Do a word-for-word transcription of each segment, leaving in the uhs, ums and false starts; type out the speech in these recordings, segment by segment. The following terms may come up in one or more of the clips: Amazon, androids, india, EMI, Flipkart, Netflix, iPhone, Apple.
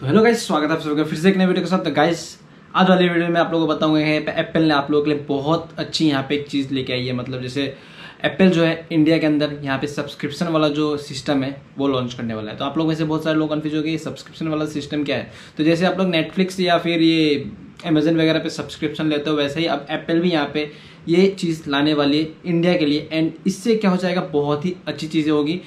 तो hello guys, स्वागत है आप सबका फिर से एक नए वीडियो के साथ। तो गाइस आज वाली वीडियो में आप लोगों को बताऊंगा कि एप्पल ने आप लोगों के लिए बहुत अच्छी यहाँ पे एक चीज़ लेके आई है। मतलब जैसे एप्पल जो है इंडिया के अंदर यहाँ पे सब्सक्रिप्शन वाला जो सिस्टम है वो लॉन्च करने वाला है। तो आप लोग में से बहुत सारे लोग कन्फ्यूज हो गए सब्सक्रिप्शन वाला सिस्टम क्या है। तो जैसे आप लोग नेटफ्लिक्स या फिर ये अमेजन वगैरह पे सब्सक्रिप्शन लेते हो, वैसे ही अब एप्पल भी यहाँ पे ये चीज़ लाने वाली है इंडिया के लिए। एंड इससे क्या हो जाएगा, बहुत ही अच्छी चीज़ें होगी।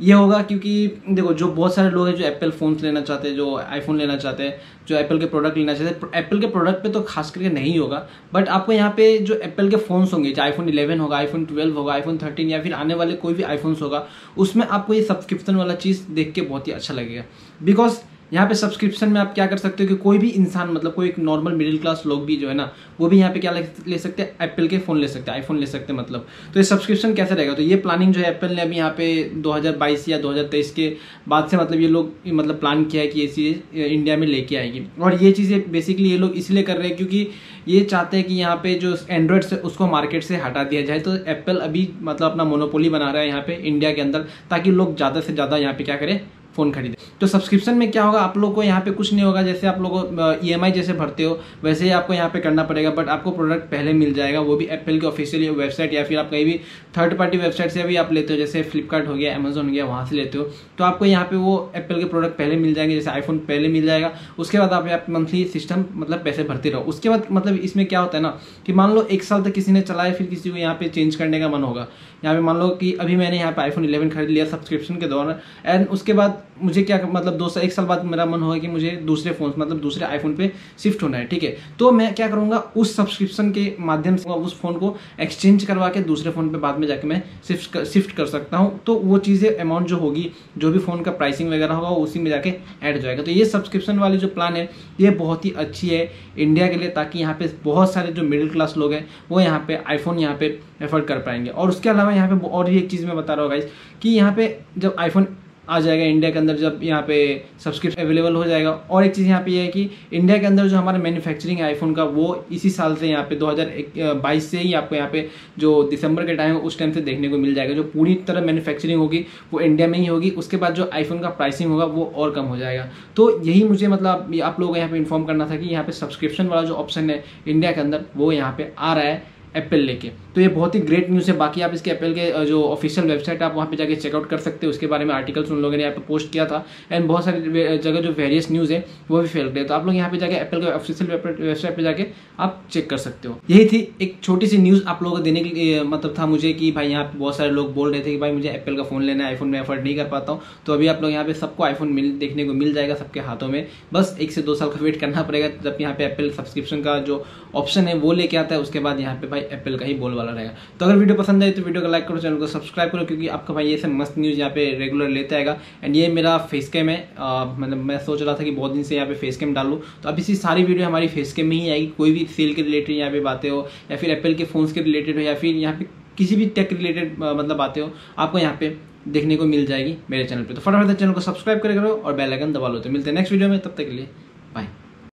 ये होगा क्योंकि देखो जो बहुत सारे लोग हैं जो एप्पल फ़ोन्स लेना चाहते हैं, जो आईफोन लेना चाहते हैं, जो एप्पल के प्रोडक्ट लेना चाहते हैं, एप्पल के प्रोडक्ट पे तो खास करके नहीं होगा। बट आपको यहाँ पे जो एप्पल के फ़ोन्स होंगे, जो आईफोन इलेवन होगा, आईफोन ट्वेल्व होगा, आईफोन थर्टीन या फिर आने वाले कोई भी आईफोन्स होगा, उसमें आपको ये सब्सक्रिप्शन वाला चीज़ देख के बहुत ही अच्छा लगेगा। बिकॉज यहाँ पे सब्सक्रिप्शन में आप क्या कर सकते हो कि कोई भी इंसान, मतलब कोई एक नॉर्मल मिडिल क्लास लोग भी जो है ना, वो भी यहाँ पे क्या ले सकते हैं, एप्पल के फ़ोन ले सकते हैं, आईफोन ले सकते हैं। मतलब तो ये सब्सक्रिप्शन कैसे रहेगा, तो ये प्लानिंग जो है एप्पल ने अभी यहाँ पे दो हज़ार बाईस या दो हज़ार तेईस के बाद से मतलब ये लोग मतलब प्लान किया है कि ये चीज़ इंडिया में लेके आएगी। और ये चीज़ें बेसिकली ये लोग इसलिए कर रहे हैं क्योंकि ये चाहते हैं कि यहाँ पे जो एंड्रॉयड से उसको मार्केट से हटा दिया जाए। तो एप्पल अभी मतलब अपना मोनोपोली बना रहा है यहाँ पे इंडिया के अंदर, ताकि लोग ज़्यादा से ज़्यादा यहाँ पे क्या करें, फ़ोन खरीदे। तो सब्सक्रिप्शन में क्या होगा, आप लोग को यहाँ पे कुछ नहीं होगा। जैसे आप लोग ई एम आई जैसे भरते हो वैसे ही आपको यहाँ पे करना पड़ेगा, बट आपको प्रोडक्ट पहले मिल जाएगा, वो भी एप्पल की ऑफिशियल वेबसाइट या फिर आप कहीं भी थर्ड पार्टी वेबसाइट से भी आप लेते हो, जैसे फ्लिपकार्ट हो गया, अमेजोन हो गया, वहाँ से लेते हो। तो आपको यहाँ पे वो एप्पल के प्रोडक्ट पहले मिल जाएंगे, जैसे आईफोन पहले मिल जाएगा। उसके बाद आप मंथली सिस्टम मतलब पैसे भरते रहो। उसके बाद मतलब इसमें क्या होता है ना कि मान लो एक साल तक किसी ने चलाया, फिर किसी को यहाँ पे चेंज करने का मन होगा। यहाँ पे मान लो कि अभी मैंने यहाँ पे आईफोन इलेवन खरीद लिया सब्सक्रिप्शन के दौरान, एंड उसके बाद मुझे क्या मतलब दो एक साल बाद मेरा मन होगा कि मुझे दूसरे फोन मतलब दूसरे आईफोन पे शिफ्ट होना है, ठीक है। तो मैं क्या करूँगा, उस सब्सक्रिप्शन के माध्यम से उस फ़ोन को एक्सचेंज करवा के दूसरे फ़ोन पे बाद में जाके मैं शिफ्ट कर, शिफ्ट कर सकता हूँ। तो वो चीज़ें अमाउंट जो होगी, जो भी फ़ोन का प्राइसिंग वगैरह होगा, उसी में जाके ऐड हो जाएगा। तो ये सब्सक्रिप्शन वाली जो प्लान है ये बहुत ही अच्छी है इंडिया के लिए, ताकि यहाँ पर बहुत सारे जो मिडिल क्लास लोग हैं वो यहाँ पर आईफोन यहाँ पर एफर्ड कर पाएंगे। और उसके अलावा यहाँ पर और भी एक चीज़ मैं बता रहा हूँ गाइस कि यहाँ पर जब आईफोन आ जाएगा इंडिया के अंदर, जब यहाँ पे सब्सक्रिप्शन अवेलेबल हो जाएगा। और एक चीज़ यहाँ पे ये यह है कि इंडिया के अंदर जो हमारा मैन्युफैक्चरिंग है आईफोन का, वो इसी साल से यहाँ पे दो हज़ार बाईस से ही आपको यहाँ पे जो दिसंबर के टाइम उस टाइम से देखने को मिल जाएगा। जो पूरी तरह मैन्युफैक्चरिंग होगी वो इंडिया में ही होगी। उसके बाद जो आईफोन का प्राइसिंग होगा वो और कम हो जाएगा। तो यही मुझे मतलब आप लोगों को यहाँ पर इन्फॉर्म करना था कि यहाँ पर सब्सक्रिप्शन वाला जो ऑप्शन है इंडिया के अंदर वो यहाँ पर आ रहा है एप्पल लेके। तो ये बहुत ही ग्रेट न्यूज़ है। बाकी आप इसके एप्पल के जो ऑफिशियल वेबसाइट है आप वहाँ पे जाके चेकआउट कर सकते हो, उसके बारे में आर्टिकल्स उन लोगों ने यहाँ पे पोस्ट किया था। एंड बहुत सारी जगह जो वेरियस न्यूज़ है वो भी फैल रही है। तो आप लोग यहाँ पे जाके एप्पल के ऑफिशियल वेबसाइट पे जाके आप चेक कर सकते हो। यही थी एक छोटी सी न्यूज़ आप लोगों को देने के लिए मतलब था मुझे, कि भाई यहाँ पर बहुत सारे लोग बोल रहे थे कि भाई मुझे एप्पल का फ़ोन लेना है, आईफोन में अफोर्ड नहीं कर पाता हूँ। तो अभी आप लोग यहाँ पे सबको आईफोन मिल देखने को मिल जाएगा सबके हाथों में। बस एक से दो साल का वेट करना पड़ेगा जब यहाँ पे एप्पल सब्सक्रिप्शन का जो ऑप्शन है वो लेके आता है। उसके बाद यहाँ पे एप्पल का ही बोल वाला रहेगा। तो अगर वीडियो पसंद आए तो वीडियो को लाइक करो, चैनल को सब्सक्राइब करो, क्योंकि आपका भाई ये सब मस्त न्यूज़ यहाँ पे रेगुलर लेता आएगा। एंड ये मेरा फेस कैम है, आ, मतलब मैं सोच रहा था कि बहुत दिन से यहाँ पे फेस कैम डालूँ, तो अब इसी सारी वीडियो हमारी फेस कैम में ही आएगी। कोई भी सेल के रिलेटेड यहाँ पे बातें हो, या फिर एप्पल के फोन्स के रिलेटेड हो, या फिर यहाँ पे किसी भी टेक रिलेटेड मतलब बातें हो, आपको यहाँ पे देखने को मिल जाएगी मेरे चैनल पर। तो फटाफट चैनल को सब्सक्राइब करो और बेल आइकन दबा लो। तो मिलते हैं नेक्स्ट वीडियो में, तब तक के लिए।